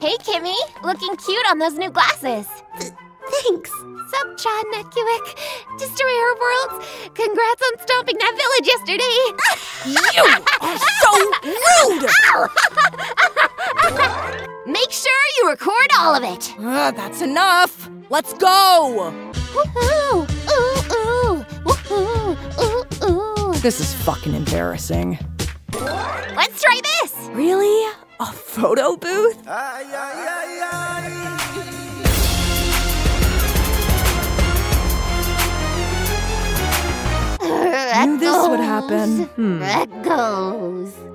Hey, Kimmy. Looking cute on those new glasses. Thanks. Sup, Chad Netkiwick. Destroyer of Worlds. Congrats on stomping that village yesterday. You are so rude! Ow. Make sure you record all of it. That's enough. Let's go. Woohoo! Ooh, ooh. Woohoo! Ooh, ooh. This is fucking embarrassing. Let's try this. Really? A photo booth? Ay, ay, ay, ay. I knew this would happen. That goes.